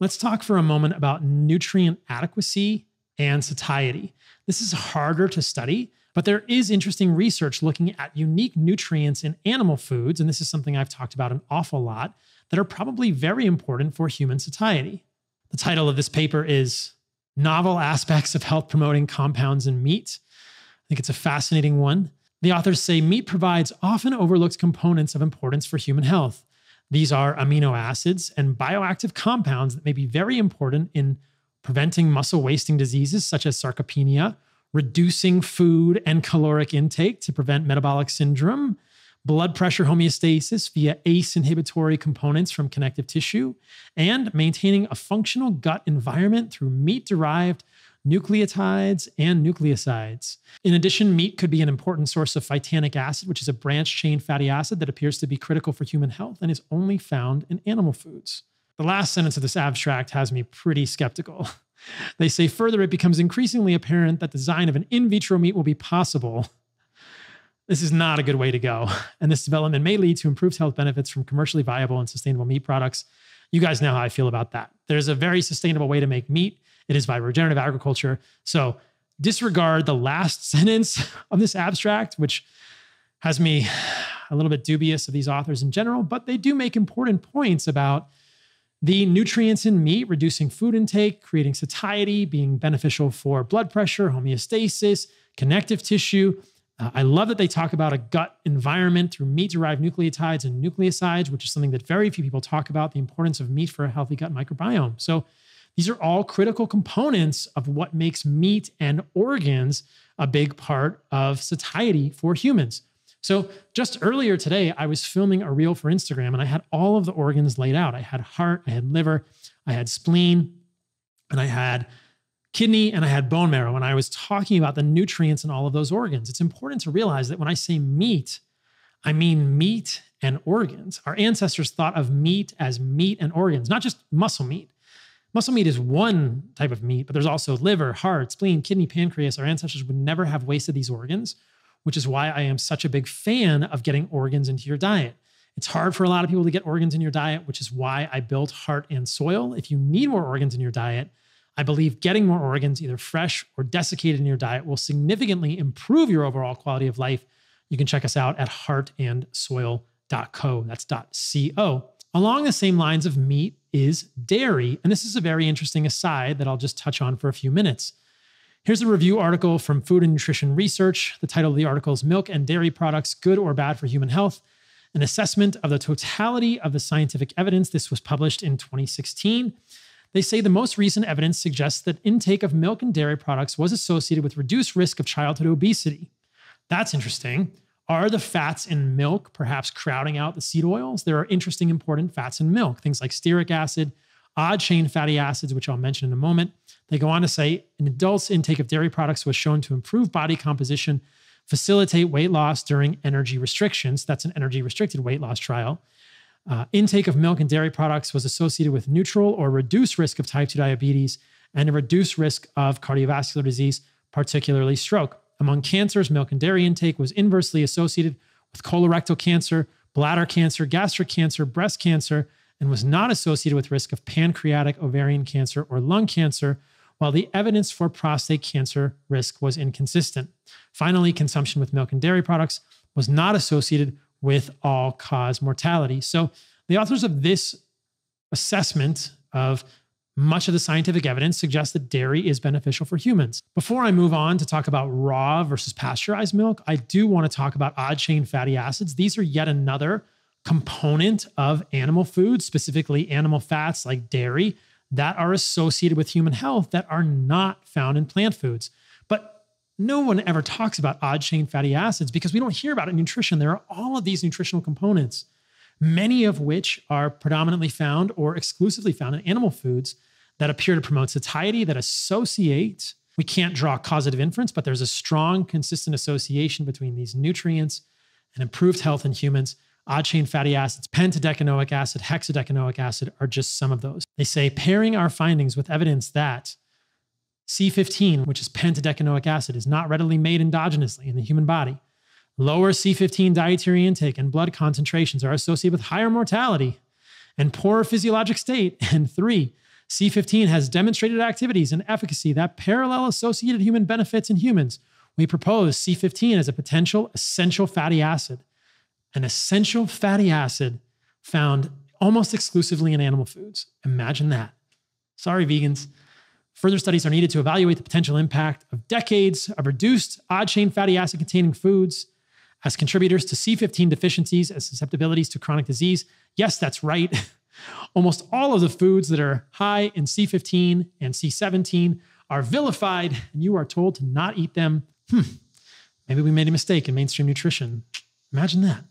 Let's talk for a moment about nutrient adequacy and satiety. This is harder to study, but there is interesting research looking at unique nutrients in animal foods, and this is something I've talked about an awful lot, that are probably very important for human satiety. The title of this paper is Novel Aspects of Health-Promoting Compounds in Meat. I think it's a fascinating one. The authors say meat provides often overlooked components of importance for human health. These are amino acids and bioactive compounds that may be very important in preventing muscle-wasting diseases such as sarcopenia, reducing food and caloric intake to prevent metabolic syndrome, blood pressure homeostasis via ACE inhibitory components from connective tissue, and maintaining a functional gut environment through meat-derived nucleotides and nucleosides. In addition, meat could be an important source of phytanic acid, which is a branched chain fatty acid that appears to be critical for human health and is only found in animal foods. The last sentence of this abstract has me pretty skeptical. They say, further, it becomes increasingly apparent that design of an in vitro meat will be possible. This is not a good way to go, and this development may lead to improved health benefits from commercially viable and sustainable meat products. You guys know how I feel about that. There's a very sustainable way to make meat. It is by regenerative agriculture. So disregard the last sentence of this abstract, which has me a little bit dubious of these authors in general, but they do make important points about the nutrients in meat, reducing food intake, creating satiety, being beneficial for blood pressure, homeostasis, connective tissue. I love that they talk about a gut environment through meat-derived nucleotides and nucleosides, which is something that very few people talk about, the importance of meat for a healthy gut microbiome. So these are all critical components of what makes meat and organs a big part of satiety for humans. So just earlier today, I was filming a reel for Instagram and I had all of the organs laid out. I had heart, I had liver, I had spleen, and I had kidney, and I had bone marrow, and I was talking about the nutrients in all of those organs. It's important to realize that when I say meat, I mean meat and organs. Our ancestors thought of meat as meat and organs, not just muscle meat. Muscle meat is one type of meat, but there's also liver, heart, spleen, kidney, pancreas. Our ancestors would never have wasted these organs, which is why I am such a big fan of getting organs into your diet. It's hard for a lot of people to get organs in your diet, which is why I built Heart and Soil. If you need more organs in your diet, I believe getting more organs, either fresh or desiccated in your diet, will significantly improve your overall quality of life. You can check us out at heartandsoil.co. That's .co. Along the same lines of meat is dairy. And this is a very interesting aside that I'll just touch on for a few minutes. Here's a review article from Food and Nutrition Research. The title of the article is Milk and Dairy Products, Good or Bad for Human Health? An Assessment of the Totality of the Scientific Evidence. This was published in 2016. They say the most recent evidence suggests that intake of milk and dairy products was associated with reduced risk of childhood obesity. That's interesting. Are the fats in milk perhaps crowding out the seed oils? There are interesting, important fats in milk, things like stearic acid, odd chain fatty acids, which I'll mention in a moment. They go on to say, an adult's intake of dairy products was shown to improve body composition, facilitate weight loss during energy restrictions. That's an energy-restricted weight loss trial. Intake of milk and dairy products was associated with neutral or reduced risk of type 2 diabetes and a reduced risk of cardiovascular disease, particularly stroke. Among cancers, milk and dairy intake was inversely associated with colorectal cancer, bladder cancer, gastric cancer, breast cancer, and was not associated with risk of pancreatic, ovarian cancer, or lung cancer, while the evidence for prostate cancer risk was inconsistent. Finally, consumption with milk and dairy products was not associated with all-cause mortality. So the authors of this assessment of much of the scientific evidence suggests that dairy is beneficial for humans. Before I move on to talk about raw versus pasteurized milk, I do want to talk about odd chain fatty acids. These are yet another component of animal food, specifically animal fats like dairy, that are associated with human health that are not found in plant foods. But no one ever talks about odd chain fatty acids because we don't hear about it in nutrition. There are all of these nutritional components, many of which are predominantly found or exclusively found in animal foods that appear to promote satiety, that associate. We can't draw causative inference, but there's a strong, consistent association between these nutrients and improved health in humans. Odd chain fatty acids, pentadecanoic acid, hexadecanoic acid are just some of those. They say pairing our findings with evidence that C15, which is pentadecanoic acid, is not readily made endogenously in the human body. Lower C15 dietary intake and blood concentrations are associated with higher mortality and poorer physiologic state. And 3, C15 has demonstrated activities and efficacy that parallel associated human benefits in humans. We propose C15 as a potential essential fatty acid. An essential fatty acid found almost exclusively in animal foods. Imagine that. Sorry, vegans. Further studies are needed to evaluate the potential impact of decades of reduced odd chain fatty acid containing foods as contributors to C15 deficiencies as susceptibilities to chronic disease. Yes, that's right. Almost all of the foods that are high in C15 and C17 are vilified, and you are told to not eat them. Maybe we made a mistake in mainstream nutrition. Imagine that.